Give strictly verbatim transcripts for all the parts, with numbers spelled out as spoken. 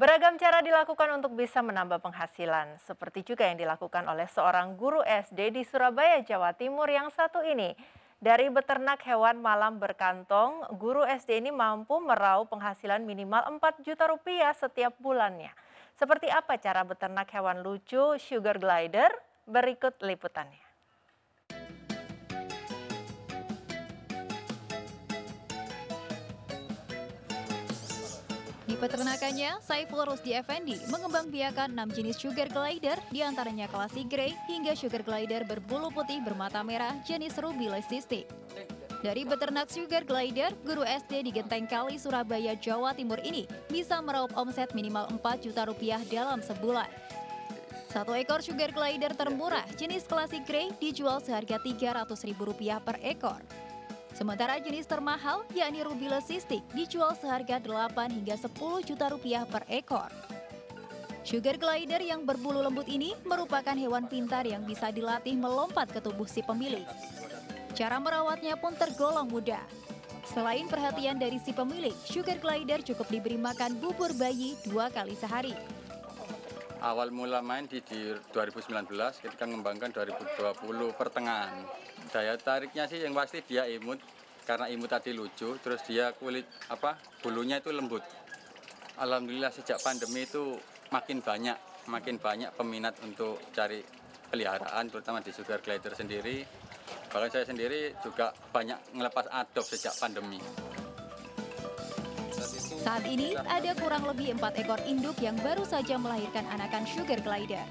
Beragam cara dilakukan untuk bisa menambah penghasilan, seperti juga yang dilakukan oleh seorang guru S D di Surabaya, Jawa Timur yang satu ini. Dari beternak hewan malam berkantong, guru S D ini mampu meraup penghasilan minimal empat juta rupiah setiap bulannya. Seperti apa cara beternak hewan lucu sugar glider? Berikut liputannya. Di peternakannya, Saiful Rusdi Effendi mengembangbiakan enam jenis sugar glider, diantaranya Classy Grey hingga sugar glider berbulu putih bermata merah jenis Ruby Leucistic. Dari beternak sugar glider, guru S D di Gentengkali, Surabaya, Jawa Timur ini bisa meraup omset minimal empat juta rupiah dalam sebulan. Satu ekor sugar glider termurah jenis Classy Grey dijual seharga tiga ratus ribu rupiah per ekor. Sementara jenis termahal, yakni Ruby Leucistic, dijual seharga delapan hingga sepuluh juta rupiah per ekor. Sugar glider yang berbulu lembut ini merupakan hewan pintar yang bisa dilatih melompat ke tubuh si pemilik. Cara merawatnya pun tergolong mudah. Selain perhatian dari si pemilik, sugar glider cukup diberi makan bubur bayi dua kali sehari. Awal mula main di, di dua ribu sembilan belas, ketika mengembangkan dua ribu dua puluh pertengahan. Daya tariknya sih yang pasti dia imut, karena imut tadi lucu, terus dia kulit apa bulunya itu lembut. Alhamdulillah sejak pandemi itu makin banyak, makin banyak peminat untuk cari peliharaan, terutama di sugar glider sendiri. Bahkan saya sendiri juga banyak ngelepas adop sejak pandemi. Saat ini ada kurang lebih empat ekor induk yang baru saja melahirkan anakan sugar glider.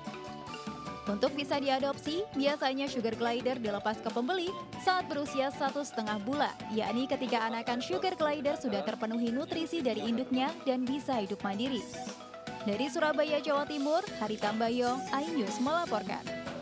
Untuk bisa diadopsi, biasanya sugar glider dilepas ke pembeli saat berusia satu setengah bulan, yakni ketika anakan sugar glider sudah terpenuhi nutrisi dari induknya dan bisa hidup mandiri. Dari Surabaya, Jawa Timur, Haritam Bayong, iNews melaporkan.